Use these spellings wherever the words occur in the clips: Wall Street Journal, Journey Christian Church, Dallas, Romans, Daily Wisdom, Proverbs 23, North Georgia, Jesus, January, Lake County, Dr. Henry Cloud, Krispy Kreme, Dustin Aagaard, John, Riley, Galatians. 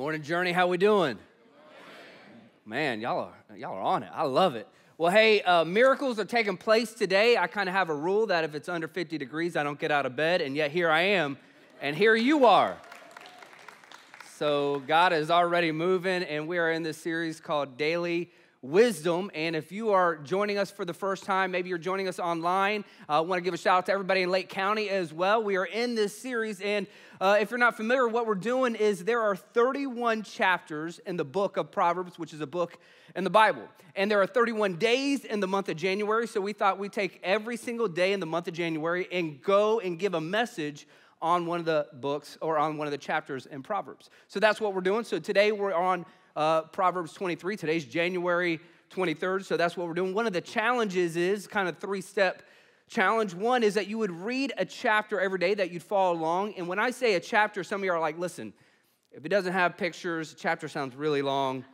Morning, Journey. How we doing? Man, y'all are on it. I love it. Well, hey, miracles are taking place today. I kind of have a rule that if it's under 50 degrees, I don't get out of bed, and yet here I am, and here you are. So God is already moving, and we are in this series called Daily Wisdom, and if you are joining us for the first time, maybe you're joining us online, I want to give a shout out to everybody in Lake County as well. We are in this series, and if you're not familiar, what we're doing is there are 31 chapters in the book of Proverbs, which is a book in the Bible, and there are 31 days in the month of January, so we thought we'd take every single day in the month of January and go and give a message on one of the books or on one of the chapters in Proverbs. So that's what we're doing. So today we're on Proverbs 23. Today's January 23rd, so that's what we're doing. One of the challenges is kind of three-step challenge. One is that you would read a chapter every day, that you'd follow along. And when I say a chapter, some of you are like, listen, if it doesn't have pictures, a chapter sounds really long.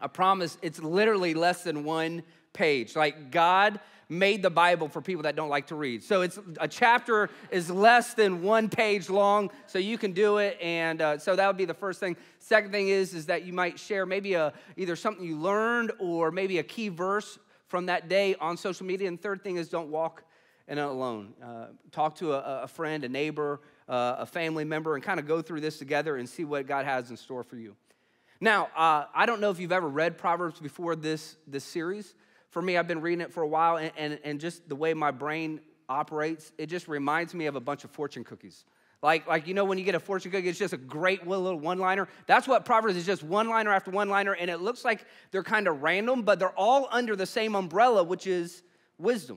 I promise it's literally less than one page. Like God made the Bible for people that don't like to read. So it's a chapter is less than one page long, so you can do it, and so that would be the first thing. Second thing is that you might share maybe either something you learned or maybe a key verse from that day on social media. And third thing is don't walk in it alone. Talk to a friend, a neighbor, a family member, and kind of go through this together and see what God has in store for you. Now, I don't know if you've ever read Proverbs before this series. For me, I've been reading it for a while, and just the way my brain operates, it just reminds me of a bunch of fortune cookies. Like you know, when you get a fortune cookie, it's just a great little one-liner. That's what Proverbs is, just one-liner after one-liner, and it looks like they're kind of random, but they're all under the same umbrella, which is wisdom.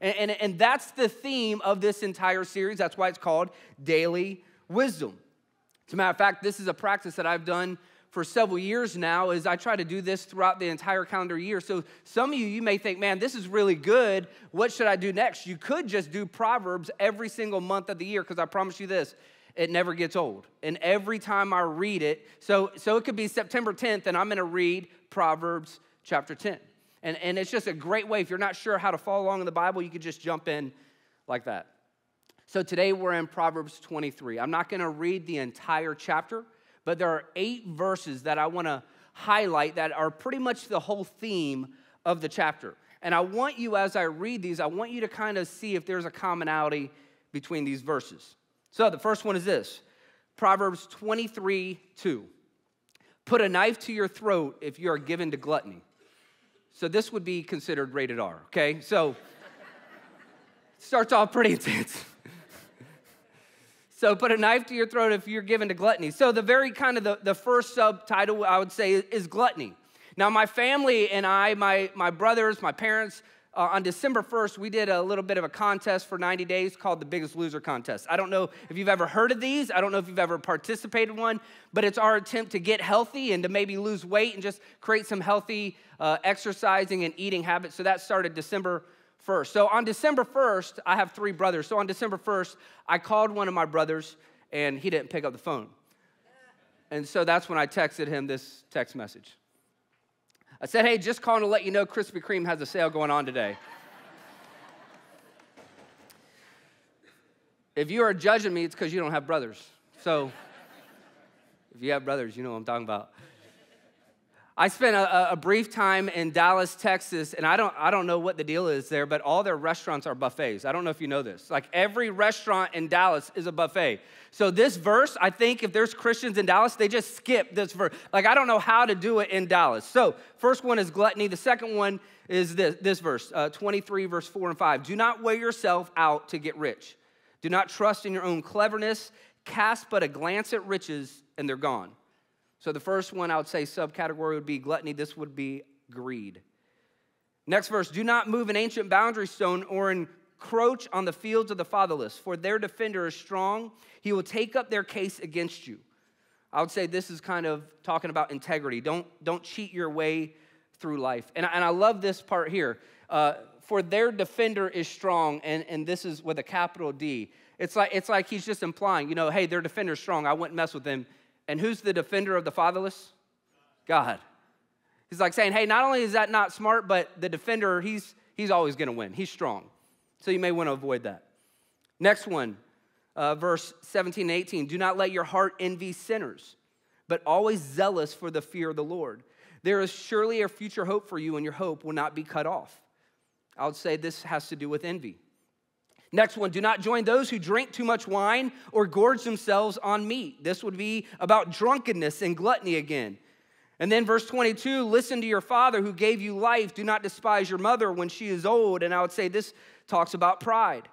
And that's the theme of this entire series. That's why it's called Daily Wisdom. As a matter of fact, this is a practice that I've done for several years now, is I try to do this throughout the entire calendar year. So some of you may think, man, this is really good. What should I do next? You could just do Proverbs every single month of the year, because I promise you this, it never gets old. And every time I read it, so it could be September 10th, and I'm going to read Proverbs chapter 10. And it's just a great way. If you're not sure how to follow along in the Bible, you could just jump in like that. So today we're in Proverbs 23. I'm not going to read the entire chapter, but there are 8 verses that I want to highlight that are pretty much the whole theme of the chapter. And I want you, as I read these, I want you to kind of see if there's a commonality between these verses. So the first one is this, Proverbs 23:2. Put a knife to your throat if you are given to gluttony. So this would be considered rated R, okay? So it starts off pretty intense. So put a knife to your throat if you're given to gluttony. So the very kind of the first subtitle I would say is gluttony. Now my family and I, my brothers, my parents, on December 1st, we did a little bit of a contest for 90 days called the Biggest Loser Contest. I don't know if you've ever heard of these. I don't know if you've ever participated in one, but it's our attempt to get healthy and to maybe lose weight and just create some healthy exercising and eating habits. So that started December 1st. So on December 1st, I have 3 brothers. So on December 1st, I called one of my brothers, and he didn't pick up the phone. And so that's when I texted him this text message. I said, hey, just calling to let you know Krispy Kreme has a sale going on today. If you are judging me, it's because you don't have brothers. So if you have brothers, you know what I'm talking about. I spent a brief time in Dallas, Texas, and I don't know what the deal is there, but all their restaurants are buffets. I don't know if you know this. Like every restaurant in Dallas is a buffet. So this verse, I think if there's Christians in Dallas, they just skip this verse. Like I don't know how to do it in Dallas. So first one is gluttony. The second one is this verse, 23, verse 4 and 5. Do not wear yourself out to get rich. Do not trust in your own cleverness. Cast but a glance at riches, and they're gone. So the first one I would say subcategory would be gluttony. This would be greed. Next verse, do not move an ancient boundary stone or encroach on the fields of the fatherless, for their defender is strong. He will take up their case against you. I would say this is kind of talking about integrity. Don't cheat your way through life. And I love this part here. For their defender is strong, and this is with a capital D. It's like he's just implying, you know, hey, their defender is strong. I wouldn't mess with them. And who's the defender of the fatherless? God. He's like saying, hey, not only is that not smart, but the defender, he's always going to win. He's strong. So you may want to avoid that. Next one, verse 17 and 18. Do not let your heart envy sinners, but always zealous for the fear of the Lord. There is surely a future hope for you, and your hope will not be cut off. I would say this has to do with envy. Next one, do not join those who drink too much wine or gorge themselves on meat. This would be about drunkenness and gluttony again. And then verse 22, listen to your father who gave you life. Do not despise your mother when she is old. And I would say this talks about pride.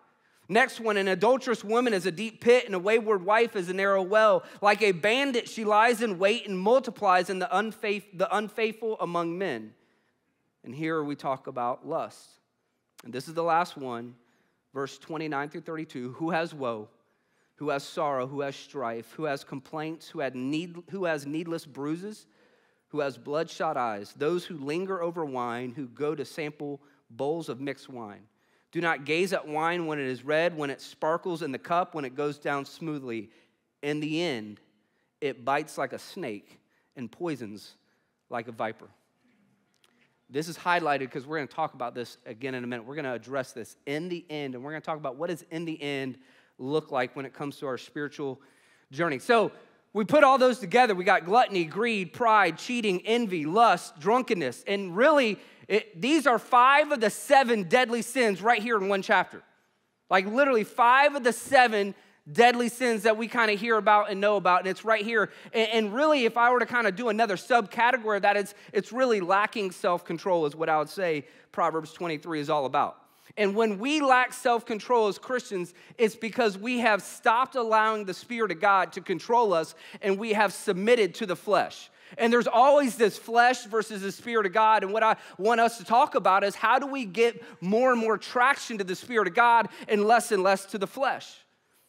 Next one, an adulterous woman is a deep pit, and a wayward wife is a narrow well. Like a bandit, she lies in wait and multiplies in the unfaithful among men. And here we talk about lust. And this is the last one, verse 29 through 32. Who has woe, who has sorrow, who has strife, who has complaints, who has needless bruises, who has bloodshot eyes, those who linger over wine, who go to sample bowls of mixed wine. Do not gaze at wine when it is red, when it sparkles in the cup, when it goes down smoothly. In the end, it bites like a snake and poisons like a viper. This is highlighted because we're going to talk about this again in a minute. We're going to address this in the end, and we're going to talk about what does in the end look like when it comes to our spiritual journey. So we put all those together. We got gluttony, greed, pride, cheating, envy, lust, drunkenness, and really, these are 5 of the 7 deadly sins right here in one chapter. Like literally 5 of the 7 deadly sins that we kind of hear about and know about, and it's right here. And really, if I were to kind of do another subcategory of that, it's really lacking self-control is what I would say Proverbs 23 is all about. And when we lack self-control as Christians, it's because we have stopped allowing the Spirit of God to control us, and we have submitted to the flesh. And there's always this flesh versus the Spirit of God. And what I want us to talk about is how do we get more and more traction to the Spirit of God and less to the flesh?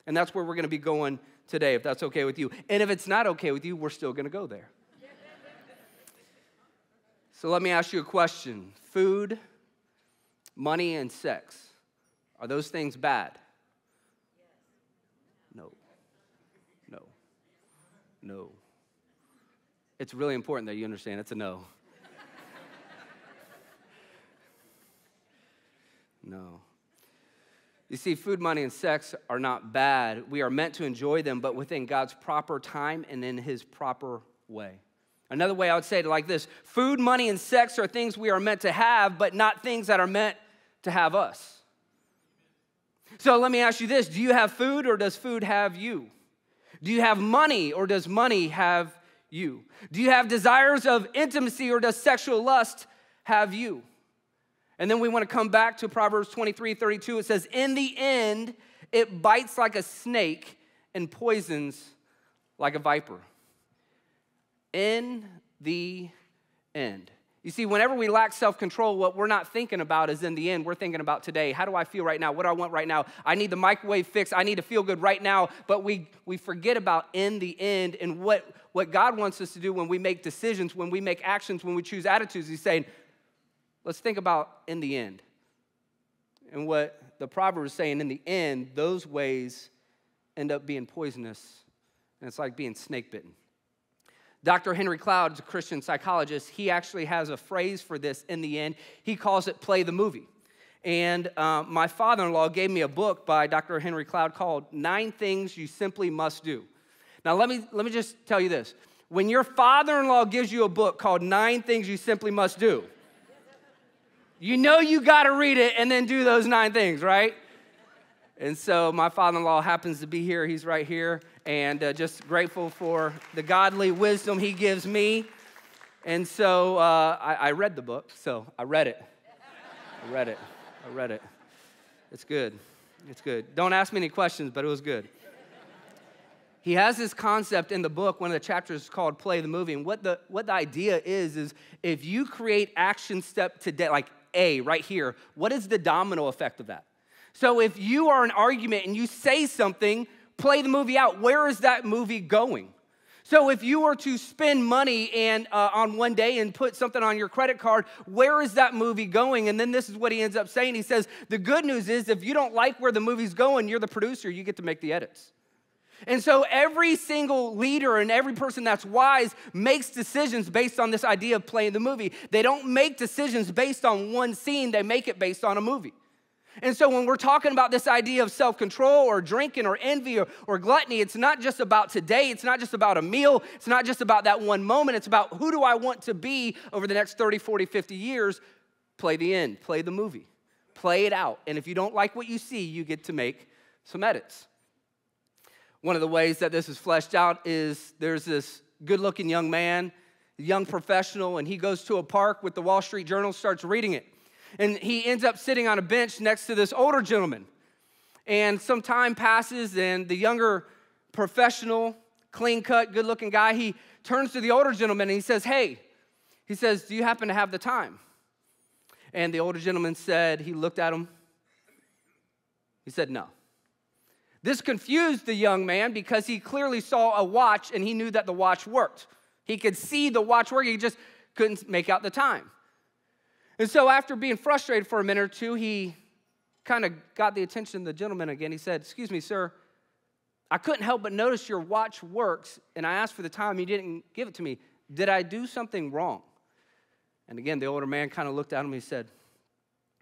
And that's where we're going to be going today, if that's okay with you. And if it's not okay with you, we're still going to go there. So let me ask you a question. Food, money, and sex, are those things bad? No. No. No. It's really important that you understand it's a no. No. You see, food, money, and sex are not bad. We are meant to enjoy them, but within God's proper time and in His proper way. Another way I would say it like this: food, money, and sex are things we are meant to have, but not things that are meant to have us. So let me ask you this: do you have food, or does food have you? Do you have money, or does money have you? Do you have desires of intimacy, or does sexual lust have you? And then we want to come back to Proverbs 23, 32. It says, in the end, it bites like a snake and poisons like a viper. In the end. You see, whenever we lack self-control, what we're not thinking about is in the end. We're thinking about today. How do I feel right now? What do I want right now? I need the microwave fix. I need to feel good right now. But we forget about in the end and what God wants us to do when we make decisions, when we make actions, when we choose attitudes. He's saying, let's think about in the end. And what the proverb is saying, in the end, those ways end up being poisonous. And it's like being snake bitten. Dr. Henry Cloud is a Christian psychologist. He actually has a phrase for this in the end. He calls it play the movie. And my father-in-law gave me a book by Dr. Henry Cloud called 9 Things You Simply Must Do. Now, let me just tell you this. When your father-in-law gives you a book called 9 Things You Simply Must Do, you know you got to read it and then do those 9 things, right? And so my father-in-law happens to be here. He's right here. And just grateful for the godly wisdom he gives me. And so I read the book, so I read it. I read it. It's good. It's good. Don't ask me any questions, but it was good. He has this concept in the book. One of the chapters is called Play the Movie. And what the idea is if you create action step today, like A right here, what is the domino effect of that? So if you are in an argument and you say something, play the movie out. Where is that movie going? So if you were to spend money and on one day and put something on your credit card, where is that movie going? And then this is what he ends up saying. He says, the good news is if you don't like where the movie's going, you're the producer. You get to make the edits. And so every single leader and every person that's wise makes decisions based on this idea of playing the movie. They don't make decisions based on one scene. They make it based on a movie. And so when we're talking about this idea of self-control or drinking or envy or gluttony, it's not just about today. It's not just about a meal. It's not just about that one moment. It's about who do I want to be over the next 30, 40, 50 years. Play the end. Play the movie. Play it out. And if you don't like what you see, you get to make some edits. One of the ways that this is fleshed out is there's this good-looking young man, young professional, and he goes to a park with the Wall Street Journal, starts reading it. And he ends up sitting on a bench next to this older gentleman. And some time passes, and the younger professional, clean-cut, good-looking guy, he turns to the older gentleman, and he says, hey, he says, do you happen to have the time? And the older gentleman said, he looked at him. He said, no. This confused the young man because he clearly saw a watch, and he knew that the watch worked. He could see the watch working. He just couldn't make out the time. And so after being frustrated for a minute or two, he kind of got the attention of the gentleman again. He said, excuse me, sir, I couldn't help but notice your watch works, and I asked for the time. You didn't give it to me. Did I do something wrong? And again, the older man kind of looked at him and he said,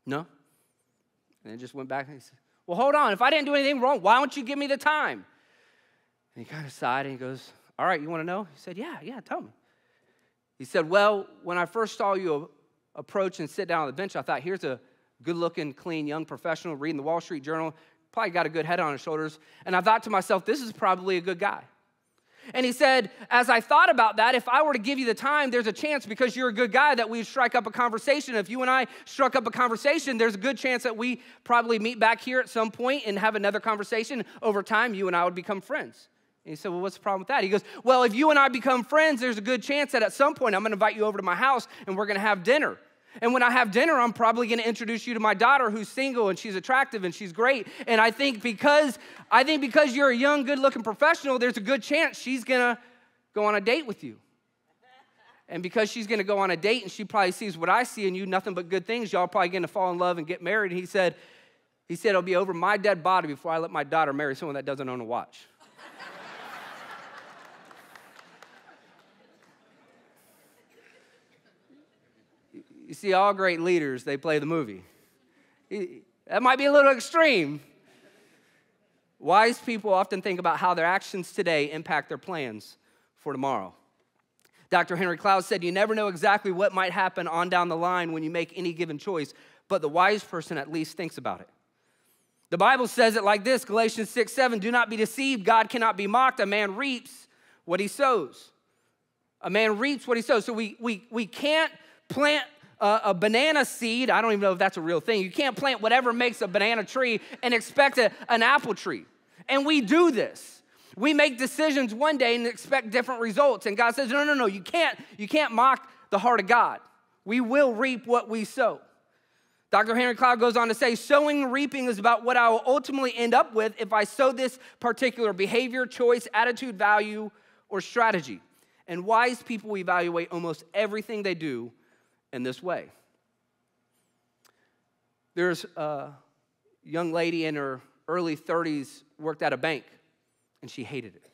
no. And he just went back and he said, well, hold on. If I didn't do anything wrong, why don't you give me the time? And he kind of sighed and he goes, all right, you want to know? He said, yeah, tell me. He said, well, when I first saw you approach and sit down on the bench, I thought, here's a good-looking, clean, young professional reading the Wall Street Journal, probably got a good head on his shoulders, and I thought to myself, this is probably a good guy. And he said, as I thought about that, if I were to give you the time, there's a chance because you're a good guy that we'd strike up a conversation. If you and I struck up a conversation, there's a good chance that we probably meet back here at some point and have another conversation. Over time, you and I would become friends. And he said, well, what's the problem with that? He goes, well, if you and I become friends, there's a good chance that at some point I'm going to invite you over to my house and we're going to have dinner. And when I have dinner, I'm probably going to introduce you to my daughter who's single and she's attractive and she's great. And I think because you're a young, good-looking professional, there's a good chance she's going to go on a date with you. And because she's going to go on a date and she probably sees what I see in you, nothing but good things, y'all probably going to fall in love and get married. And he said, it'll be over my dead body before I let my daughter marry someone that doesn't own a watch. You see, all great leaders, they play the movie. That might be a little extreme. Wise people often think about how their actions today impact their plans for tomorrow. Dr. Henry Cloud said, you never know exactly what might happen on down the line when you make any given choice, but the wise person at least thinks about it. The Bible says it like this, Galatians 6:7, do not be deceived. God cannot be mocked. A man reaps what he sows. A man reaps what he sows. So we can't plant a banana seed. I don't even know if that's a real thing. You can't plant whatever makes a banana tree and expect an apple tree. And we do this. We make decisions one day and expect different results. And God says, no, you can't mock the heart of God. We will reap what we sow. Dr. Henry Cloud goes on to say, sowing and reaping is about what I will ultimately end up with if I sow this particular behavior, choice, attitude, value, or strategy. And wise people evaluate almost everything they do in this way. There's a young lady in her early 30s worked at a bank, and she hated it.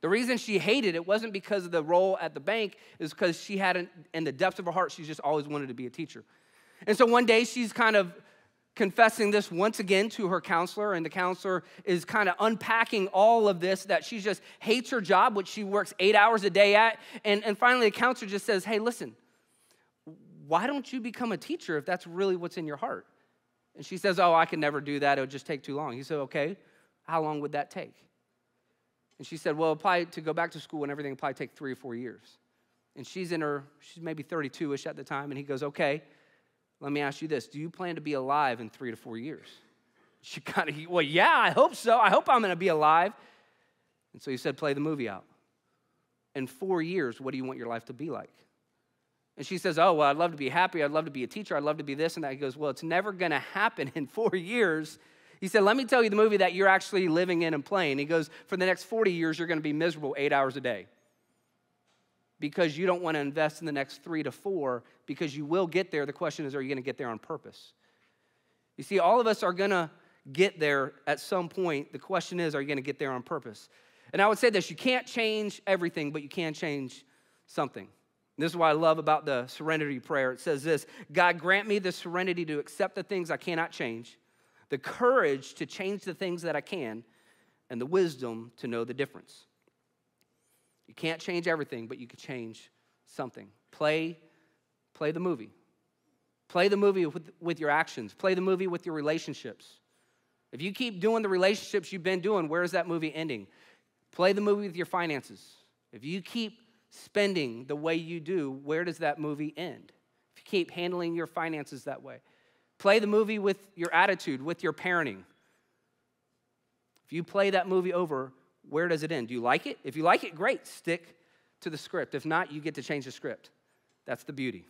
The reason she hated it wasn't because of the role at the bank, is because she hadn't, in the depths of her heart, she just always wanted to be a teacher. And so one day she's kind of confessing this once again to her counselor, and the counselor is kind of unpacking all of this, that she just hates her job, which she works 8 hours a day at. And finally, the counselor just says, hey, listen, why don't you become a teacher if that's really what's in your heart? And she says, oh, I can never do that. It would just take too long. He said, okay, how long would that take? And she said, well, apply to go back to school and everything will probably take 3 or 4 years. And she's maybe 32-ish at the time. And he goes, okay, let me ask you this. Do you plan to be alive in 3 to 4 years? She kind of, well, yeah, I hope so. I hope I'm going to be alive. And so he said, play the movie out. In 4 years, what do you want your life to be like? And she says, oh, well, I'd love to be happy. I'd love to be a teacher. I'd love to be this and that. He goes, well, it's never going to happen in 4 years. He said, let me tell you the movie that you're actually living in and playing. He goes, for the next 40 years, you're going to be miserable 8 hours a day because you don't want to invest in the next 3 to 4 because you will get there. The question is, are you going to get there on purpose? You see, all of us are going to get there at some point. The question is, are you going to get there on purpose? And I would say this, you can't change everything, but you can change something. This is what I love about the serenity prayer. It says this, God, grant me the serenity to accept the things I cannot change, the courage to change the things that I can, and the wisdom to know the difference. You can't change everything, but you can change something. Play the movie. Play the movie with your actions. Play the movie with your relationships. If you keep doing the relationships you've been doing, where is that movie ending? Play the movie with your finances. If you keep spending the way you do, where does that movie end? If you keep handling your finances that way. Play the movie with your attitude, with your parenting. If you play that movie over, where does it end? Do you like it? If you like it, great. Stick to the script. If not, you get to change the script. That's the beauty.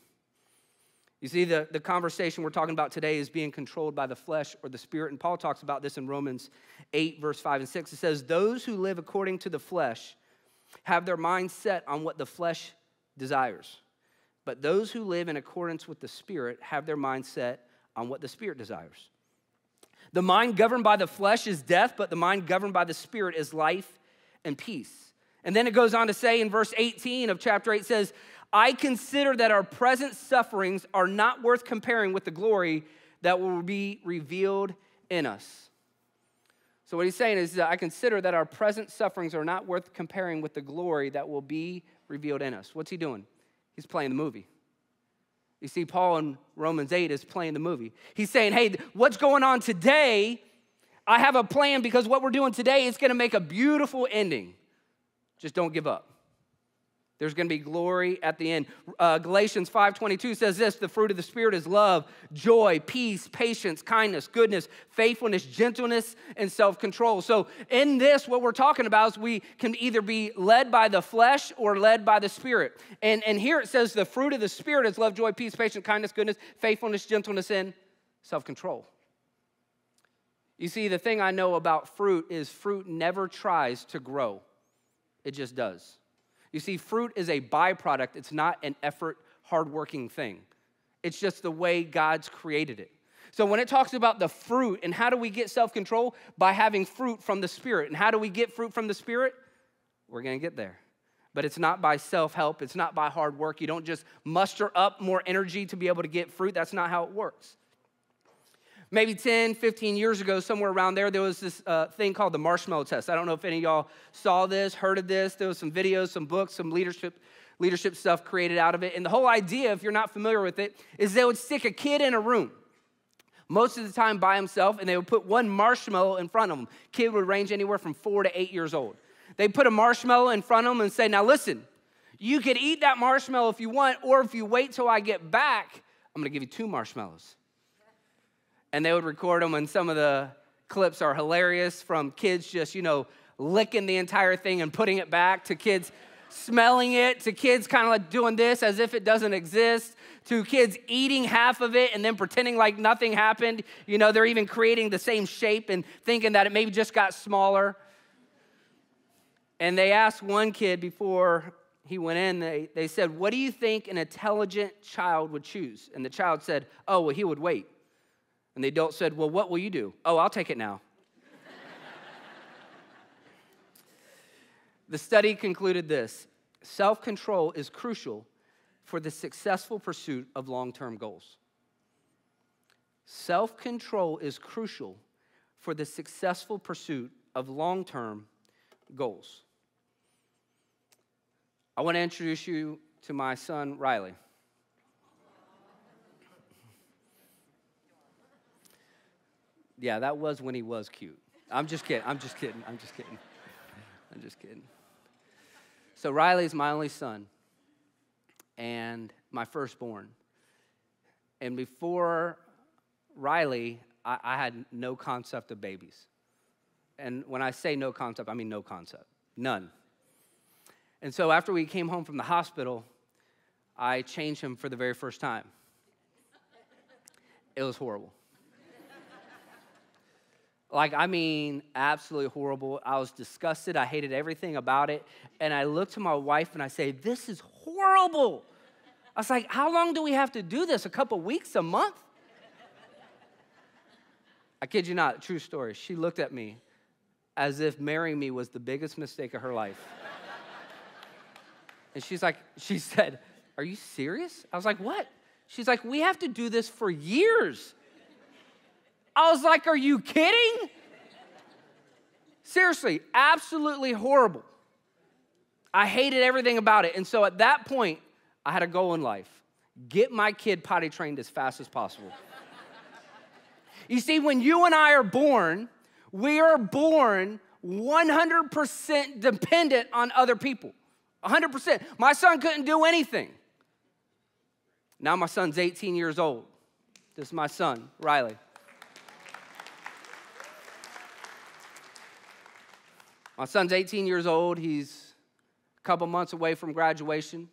You see, the conversation we're talking about today is being controlled by the flesh or the spirit, and Paul talks about this in Romans 8, verse 5 and 6. It says, those who live according to the flesh have their mind set on what the flesh desires, but those who live in accordance with the spirit have their mind set on what the spirit desires. The mind governed by the flesh is death, but the mind governed by the spirit is life and peace. And then it goes on to say in verse 18 of chapter 8, says, I consider that our present sufferings are not worth comparing with the glory that will be revealed in us. So what he's saying is that I consider that our present sufferings are not worth comparing with the glory that will be revealed in us. What's he doing? He's playing the movie. You see, Paul in Romans 8 is playing the movie. He's saying, hey, what's going on today? I have a plan, because what we're doing today is going to make a beautiful ending. Just don't give up. There's going to be glory at the end. Galatians 5:22 says this, the fruit of the Spirit is love, joy, peace, patience, kindness, goodness, faithfulness, gentleness, and self-control. So in this, what we're talking about is we can either be led by the flesh or led by the Spirit. And here it says the fruit of the Spirit is love, joy, peace, patience, kindness, goodness, faithfulness, gentleness, and self-control. You see, the thing I know about fruit is fruit never tries to grow. It just does. You see, fruit is a byproduct. It's not an effort, hardworking thing. It's just the way God's created it. So when it talks about the fruit and how do we get self-control? By having fruit from the Spirit. And how do we get fruit from the Spirit? We're going to get there. But it's not by self-help. It's not by hard work. You don't just muster up more energy to be able to get fruit. That's not how it works. Maybe 10, 15 years ago, somewhere around there was this thing called the marshmallow test. I don't know if any of y'all saw this, heard of this. There was some videos, some books, some leadership stuff created out of it. And the whole idea, if you're not familiar with it, is they would stick a kid in a room, most of the time by himself, and they would put one marshmallow in front of him. Kid would range anywhere from 4 to 8 years old. They put a marshmallow in front of him and say, now listen, you could eat that marshmallow if you want, or if you wait till I get back, I'm gonna give you 2 marshmallows. And they would record them, and some of the clips are hilarious, from kids just, licking the entire thing and putting it back, to kids smelling it, to kids kind of like doing this as if it doesn't exist, to kids eating half of it and then pretending like nothing happened. They're even creating the same shape and thinking that it maybe just got smaller. And they asked one kid before he went in, they said, what do you think an intelligent child would choose? And the child said, oh, well, he would wait. And the adult said, well, what will you do? Oh, I'll take it now. The study concluded this: self-control is crucial for the successful pursuit of long-term goals. Self-control is crucial for the successful pursuit of long-term goals. I want to introduce you to my son, Riley. Yeah, that was when he was cute. I'm just kidding. So Riley's my only son and my firstborn. And before Riley, I had no concept of babies. And when I say no concept, I mean no concept, none. And so after we came home from the hospital, I changed him for the very first time. It was horrible. Absolutely horrible. I was disgusted. I hated everything about it. And I looked to my wife and I say, this is horrible. I was like, how long do we have to do this? A couple weeks, a month? I kid you not, true story. She looked at me as if marrying me was the biggest mistake of her life. And she said, are you serious? I was like, what? She's like, we have to do this for years. I was like, are you kidding? Seriously, absolutely horrible. I hated everything about it. And so at that point, I had a goal in life. Get my kid potty trained as fast as possible. You see, when you and I are born, we are born 100% dependent on other people. 100%. My son couldn't do anything. Now my son's 18 years old. This is my son, Riley. My son's 18 years old. He's a couple months away from graduation.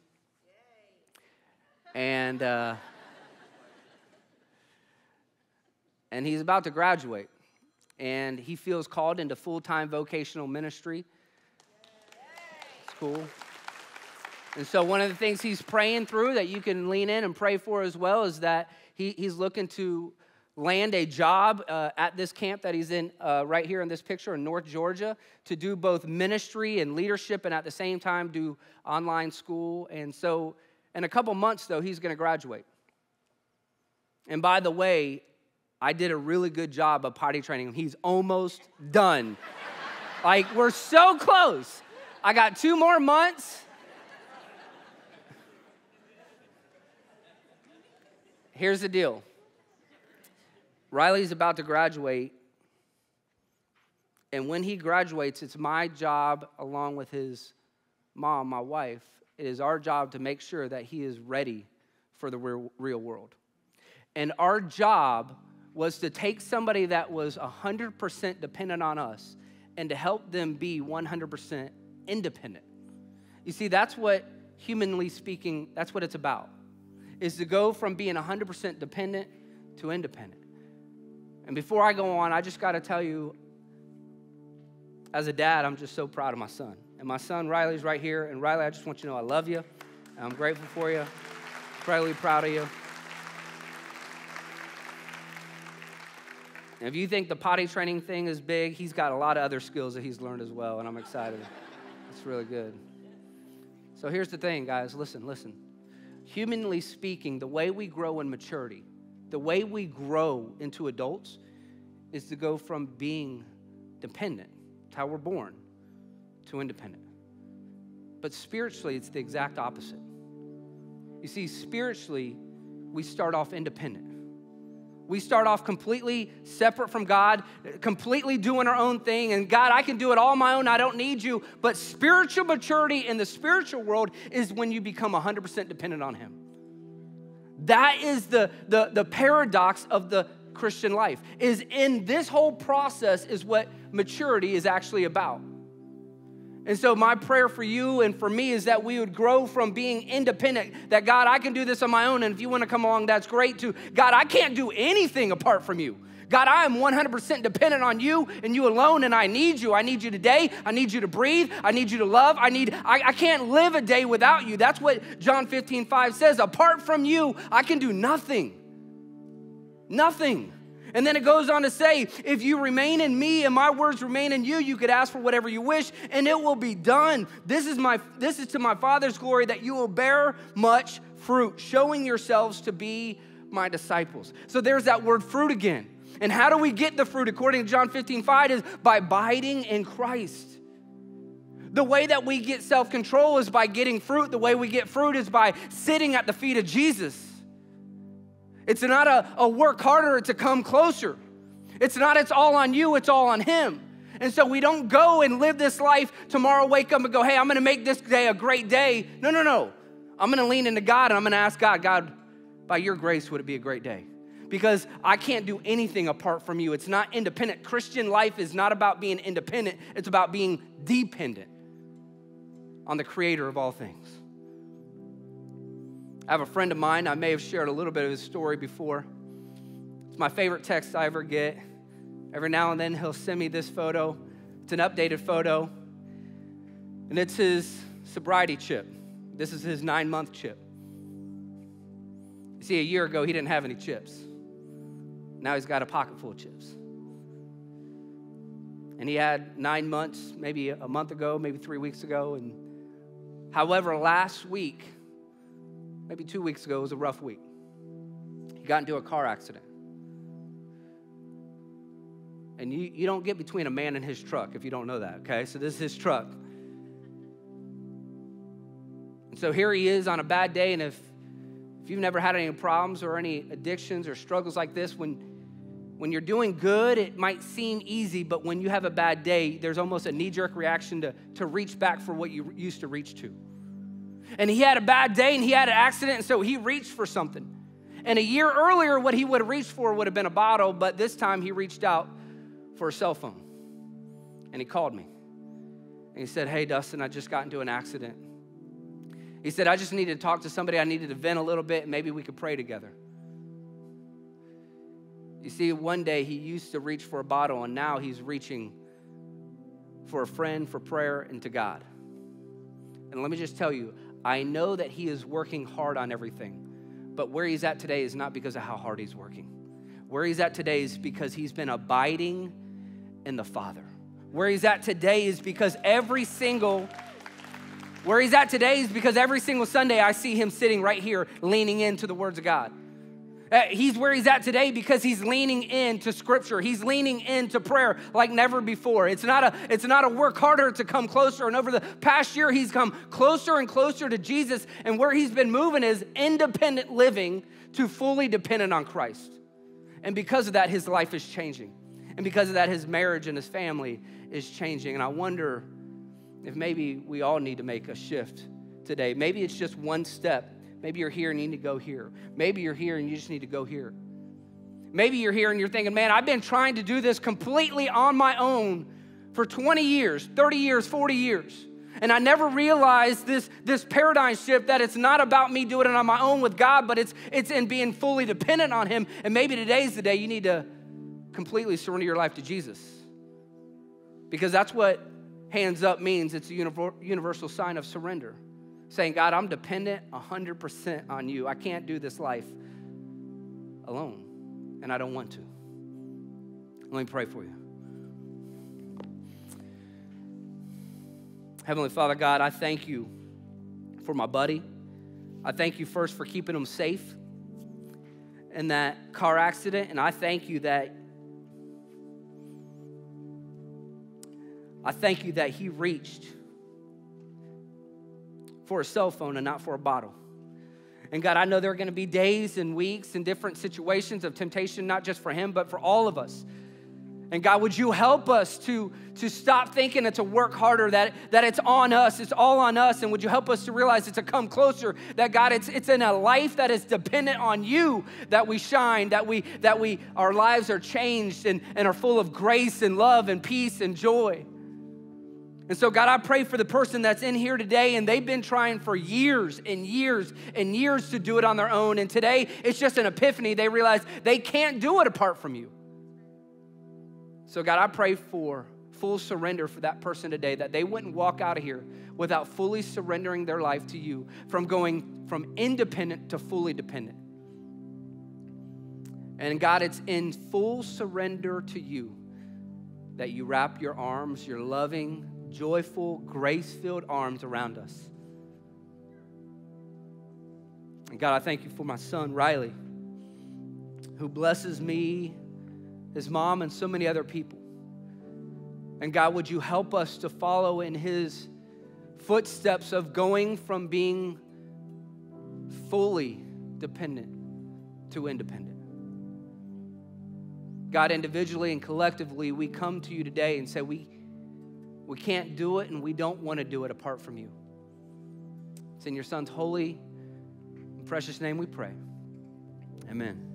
And he's about to graduate. And he feels called into full-time vocational ministry. It's cool. And so one of the things he's praying through that you can lean in and pray for as well is that he's looking to land a job at this camp that he's in right here in this picture in North Georgia, to do both ministry and leadership and at the same time do online school. And so in a couple months, though, he's going to graduate. And by the way, I did a really good job of potty training him. He's almost done. Like, we're so close. I got 2 more months. Here's the deal. Riley's about to graduate, and when he graduates, it's my job, along with his mom, my wife, it is our job to make sure that he is ready for the real world. And our job was to take somebody that was 100% dependent on us and to help them be 100% independent. You see, that's what, humanly speaking, that's what it's about, is to go from being 100% dependent to independent. And before I go on, I just got to tell you, as a dad, I'm just so proud of my son. And my son, Riley's right here. And Riley, I just want you to know I love you. And I'm grateful for you. Incredibly proud of you. And if you think the potty training thing is big, he's got a lot of other skills that he's learned as well. And I'm excited. It's really good. So here's the thing, guys. Listen. Humanly speaking, the way we grow in maturity, the way we grow into adults is to go from being dependent, it's how we're born, to independent. But spiritually, it's the exact opposite. You see, spiritually, we start off independent. We start off completely separate from God, completely doing our own thing. And God, I can do it all on my own. I don't need you. But spiritual maturity in the spiritual world is when you become 100% dependent on Him. That is the paradox of the Christian life, is in this whole process is what maturity is actually about. And so my prayer for you and for me is that we would grow from being independent, that God, I can do this on my own, and if you want to come along, that's great too. God, I can't do anything apart from you. God, I am 100% dependent on you and you alone, and I need you. I need you today. I need you to breathe. I need you to love. I can't live a day without you. That's what John 15:5 says. Apart from you, I can do nothing. Nothing. And then it goes on to say, if you remain in me and my words remain in you, you could ask for whatever you wish and it will be done. This is to my Father's glory that you will bear much fruit, showing yourselves to be my disciples. So there's that word fruit again. And how do we get the fruit according to John 15:5 is by abiding in Christ. The way that we get self-control is by getting fruit. The way we get fruit is by sitting at the feet of Jesus. It's not a work harder, it's a come closer. It's not it's all on you, it's all on Him. And so we don't go and live this life tomorrow, wake up and go, hey, I'm gonna make this day a great day. No. I'm gonna lean into God and I'm gonna ask God, God, by your grace, would it be a great day? Because I can't do anything apart from you. It's not independent. Christian life is not about being independent. It's about being dependent on the Creator of all things. I have a friend of mine. I may have shared a little bit of his story before. It's my favorite text I ever get. Every now and then he'll send me this photo. It's an updated photo. And it's his sobriety chip. This is his 9-month chip. You see, a year ago, he didn't have any chips. Now he's got a pocket full of chips. And he had 9 months, maybe a month ago, maybe 3 weeks ago. And however, last week, maybe 2 weeks ago, was a rough week. He got into a car accident. And you don't get between a man and his truck if you don't know that, okay? So this is his truck. And so here he is on a bad day, and if you've never had any problems or any addictions or struggles like this, when you're doing good, it might seem easy, but when you have a bad day, there's almost a knee-jerk reaction to reach back for what you used to reach to. And he had a bad day, and he had an accident, and so he reached for something. And a year earlier, what he would have reached for would have been a bottle, but this time he reached out for a cell phone. And he called me. And he said, "Hey, Dustin, I just got into an accident." He said, "I just needed to talk to somebody. I needed to vent a little bit, and maybe we could pray together." You see, one day he used to reach for a bottle, and now he's reaching for a friend, for prayer, and to God. And let me just tell you, I know that he is working hard on everything, but where he's at today is not because of how hard he's working. Where he's at today is because he's been abiding in the Father. Where he's at today is because every single Sunday I see him sitting right here leaning into the words of God. He's where he's at today because he's leaning into Scripture. He's leaning into prayer like never before. It's not a work harder to come closer. And over the past year, he's come closer and closer to Jesus. And where he's been moving is independent living to fully dependent on Christ. And because of that, his life is changing. And because of that, his marriage and his family is changing. And I wonder if maybe we all need to make a shift today. Maybe it's just one step. Maybe you're here and you need to go here. Maybe you're here and you just need to go here. Maybe you're here and you're thinking, man, I've been trying to do this completely on my own for 20 years, 30 years, 40 years. And I never realized this paradigm shift that it's not about me doing it on my own with God, but it's in being fully dependent on him. And maybe today's the day you need to completely surrender your life to Jesus. Because that's what hands up means. It's a universal sign of surrender. Saying, God, I'm dependent 100% on you. I can't do this life alone, and I don't want to. Let me pray for you. Heavenly Father, God, I thank you for my buddy. I thank you first for keeping him safe in that car accident, and I thank you that he reached for a cell phone and not for a bottle. And God, I know there are going to be days and weeks and different situations of temptation, not just for him, but for all of us. And God, would you help us to stop thinking it's a work harder, that it's on us, it's all on us, and would you help us to realize it's a come closer, that God, it's in a life that is dependent on you that we shine, that our lives are changed and are full of grace and love and peace and joy. And so, God, I pray for the person that's in here today, and they've been trying for years and years and years to do it on their own, and today it's just an epiphany. They realize they can't do it apart from you. So, God, I pray for full surrender for that person today, that they wouldn't walk out of here without fully surrendering their life to you, from going from independent to fully dependent. And, God, it's in full surrender to you that you wrap your arms, your loving, joyful, grace-filled arms around us. And God, I thank you for my son, Riley, who blesses me, his mom, and so many other people. And God, would you help us to follow in his footsteps of going from being fully dependent to independent. God, individually and collectively, we come to you today and say, we can't do it, and we don't want to do it apart from you. It's in your son's holy and precious name we pray. Amen.